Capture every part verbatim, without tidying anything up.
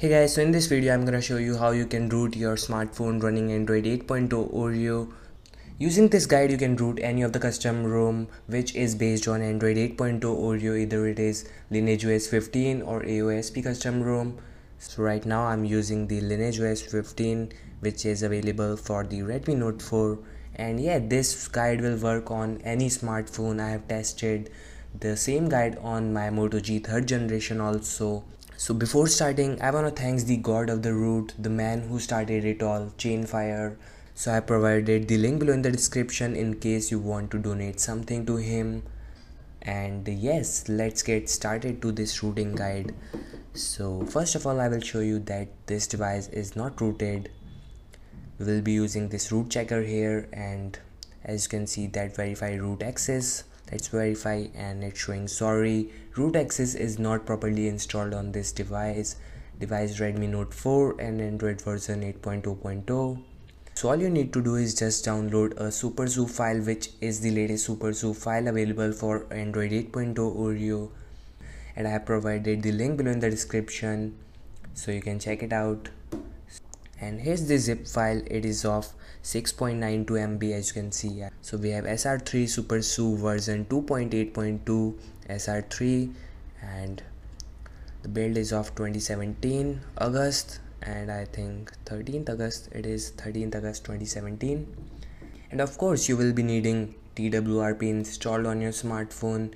Hey guys, so in this video I'm gonna show you how you can root your smartphone running Android eight point oh Oreo. Using this guide you can root any of the custom ROM which is based on Android eight point oh Oreo, either it is LineageOS fifteen or A O S P custom ROM. So right now I'm using the LineageOS fifteen which is available for the Redmi Note four, and yeah, this guide will work on any smartphone. I have tested the same guide on my Moto G third generation also. So before starting, I want to thank the god of the root, the man who started it all, Chainfire. So I provided the link below in the description in case you want to donate something to him. And yes, let's get started to this rooting guide. So first of all, I will show you that this device is not rooted. We will be using this root checker here, and as you can see that verify root access. Let's verify, and it's showing sorry, root access is not properly installed on this device device Redmi Note four and Android version eight point oh point oh. So all you need to do is just download a SuperSU file, which is the latest SuperSU file available for Android eight point oh Oreo, and I have provided the link below in the description so you can check it out. And here's the zip file, it is of six point nine two megabytes as you can see. So we have S R three SuperSU version two point eight point two S R three, and the build is of twenty seventeen August, and I think thirteenth August, it is thirteenth August twenty seventeen. And of course you will be needing T W R P installed on your smartphone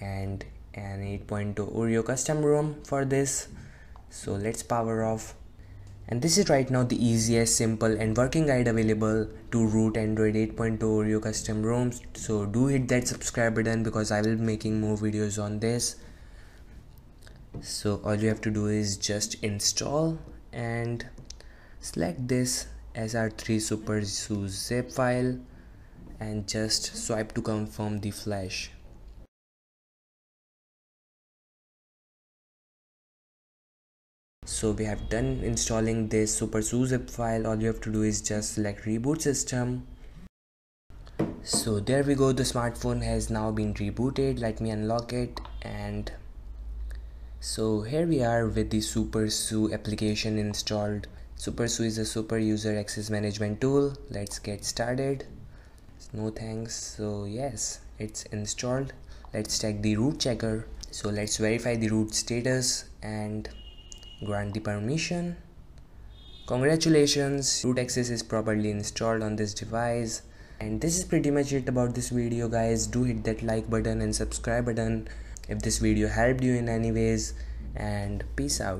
and an eight point oh Oreo custom ROM for this. So let's power off. And this is right now the easiest, simple and working guide available to root Android eight point oh Oreo custom ROMs. So do hit that subscribe button because I will be making more videos on this. So all you have to do is just install and select this S R three SuperSU zip file and just swipe to confirm the flash. So we have done installing this SuperSU zip file. All you have to do is just select reboot system. So there we go, the smartphone has now been rebooted. Let me unlock it, and so here we are with the SuperSU application installed. SuperSU is a super user access management tool. Let's get started. No thanks. So yes, it's installed. Let's check the root checker. So let's verify the root status and grant the permission. Congratulations, root access is properly installed on this device. And this is pretty much it about this video guys. Do hit that like button and subscribe button if this video helped you in any ways, and peace out.